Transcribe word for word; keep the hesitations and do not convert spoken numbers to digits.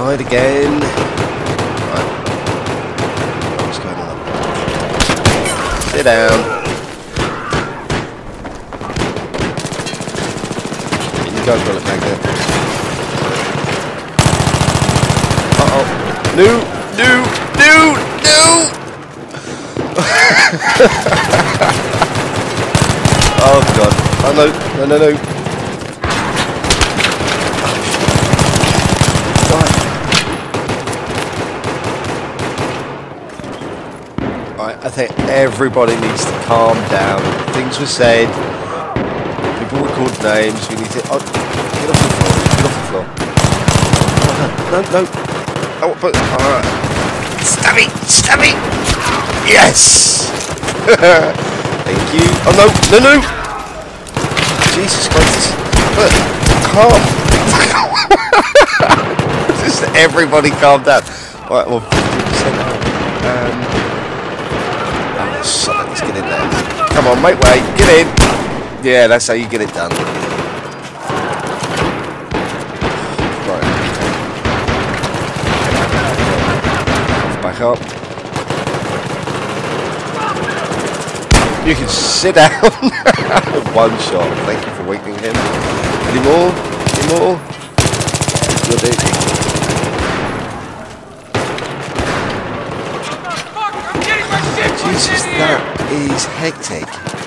died again. Right. I'm just going another way. Sit down. You guys got it back there. Uh-oh. No! No! No! No! Oh god. Oh no, no, no, no. I think everybody needs to calm down. Things were said. People were called names. We need to... Oh, get off the floor. Get off the floor. No, no. Oh, but... Alright. Stab it! Stab it! Yes! Thank you. Oh, no. No, no! Jesus Christ. But, calm. Just everybody calm down. Alright, well, fifty percent now. Um... Let's get in there. Come on, mate, wait, get in. Yeah, that's how you get it done. Right. Back up. You can sit down. One shot. Thank you for waiting him. Any more? Any more? Good day. Jesus, that is hectic.